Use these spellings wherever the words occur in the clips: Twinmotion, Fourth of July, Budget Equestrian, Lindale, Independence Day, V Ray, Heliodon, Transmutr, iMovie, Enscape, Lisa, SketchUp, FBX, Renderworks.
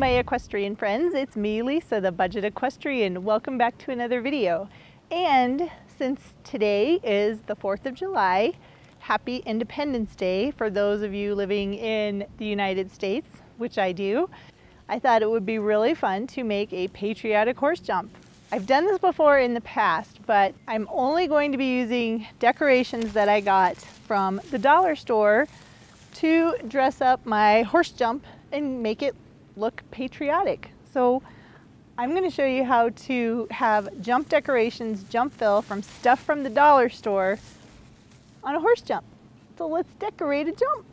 my equestrian friends, it's me, Lisa, the Budget Equestrian. Welcome back to another video. And since today is the 4th of July, happy Independence Day for those of you living in the United States, which I do, I thought it would be really fun to make a patriotic horse jump. I've done this before in the past, but I'm only going to be using decorations that I got from the dollar store to dress up my horse jump and make it look patriotic. So I'm going to show you how to have jump decorations, jump fill from stuff from the dollar store on a horse jump. So let's decorate a jump.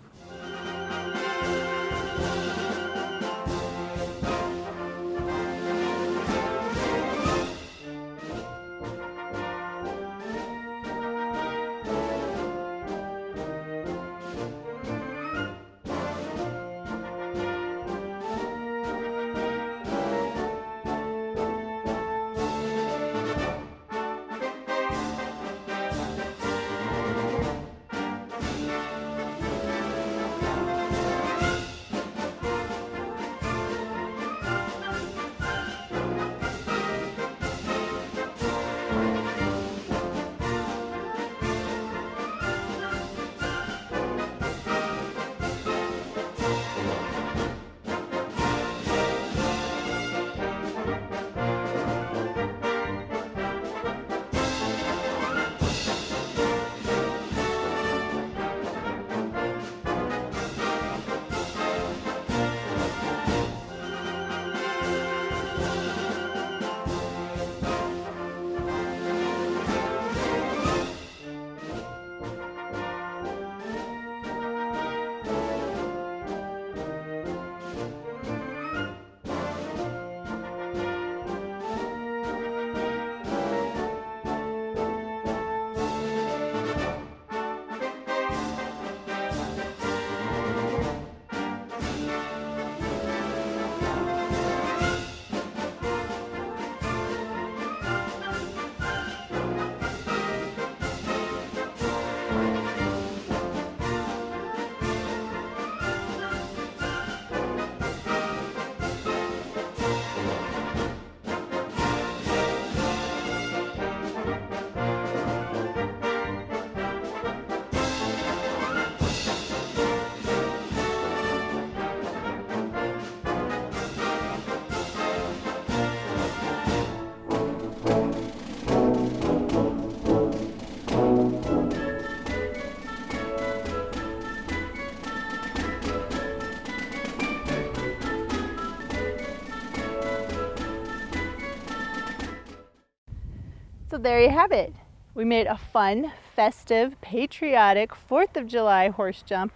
So there you have it. We made a fun, festive, patriotic 4th of July horse jump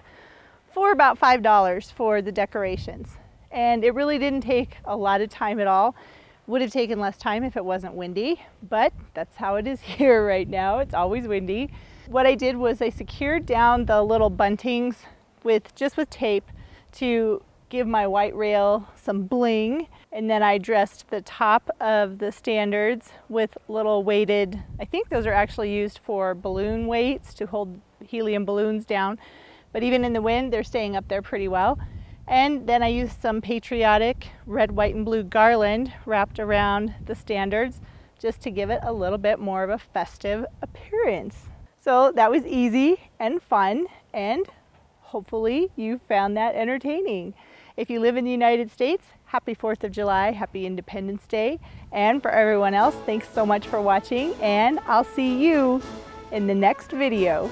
for about $5 for the decorations. And it really didn't take a lot of time at all. Would have taken less time if it wasn't windy, but that's how it is here right now. It's always windy. What I did was I secured down the little buntings with tape to give my white rail some bling, and then I dressed the top of the standards with little weighted, I think those are actually used for balloon weights to hold helium balloons down, but even in the wind they're staying up there pretty well. And then I used some patriotic red, white, and blue garland wrapped around the standards just to give it a little bit more of a festive appearance. So that was easy and fun, and hopefully you found that entertaining. If you live in the United States, happy 4th of July, happy Independence Day. And for everyone else, thanks so much for watching, and I'll see you in the next video.